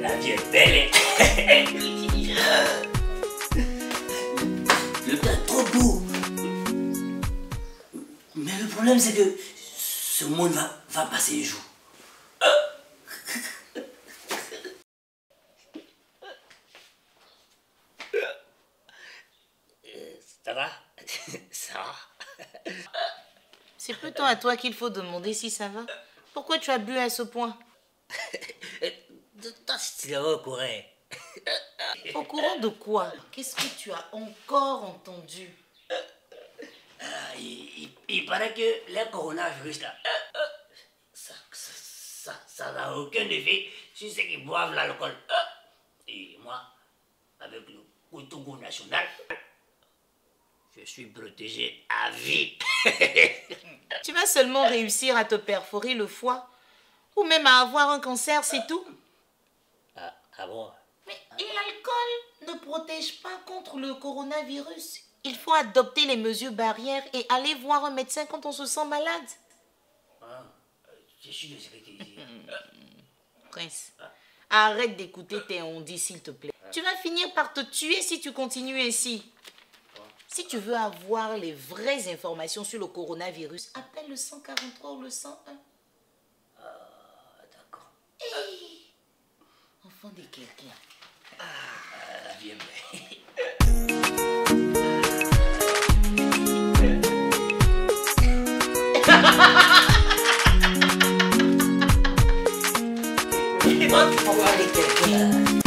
La vie est belle. Le gars est trop beau. Mais le problème c'est que ce monde va passer les jours. Ça va? Ça va? C'est plutôt à toi qu'il faut demander si ça va. Pourquoi tu as bu à ce point? Au courant. Au courant de quoi? Qu'est-ce que tu as encore entendu? Il paraît que le coronavirus là, ça n'a aucun effet sur ceux qui boivent l'alcool. Et moi, avec le Koutoukou National, je suis protégé à vie. Tu vas seulement réussir à te perforer le foie ou même à avoir un cancer, c'est tout. Ah bon? Mais l'alcool ne protège pas contre le coronavirus. Il faut adopter les mesures barrières et aller voir un médecin quand on se sent malade. Ah, je suis désolé. Prince, arrête d'écouter tes ondits, s'il te plaît. Tu vas finir par te tuer si tu continues ainsi. Si tu veux avoir les vraies informations sur le coronavirus, appelle le 143 ou le 101. D'accord. Hey, enfant de quelqu'un. Viens bien.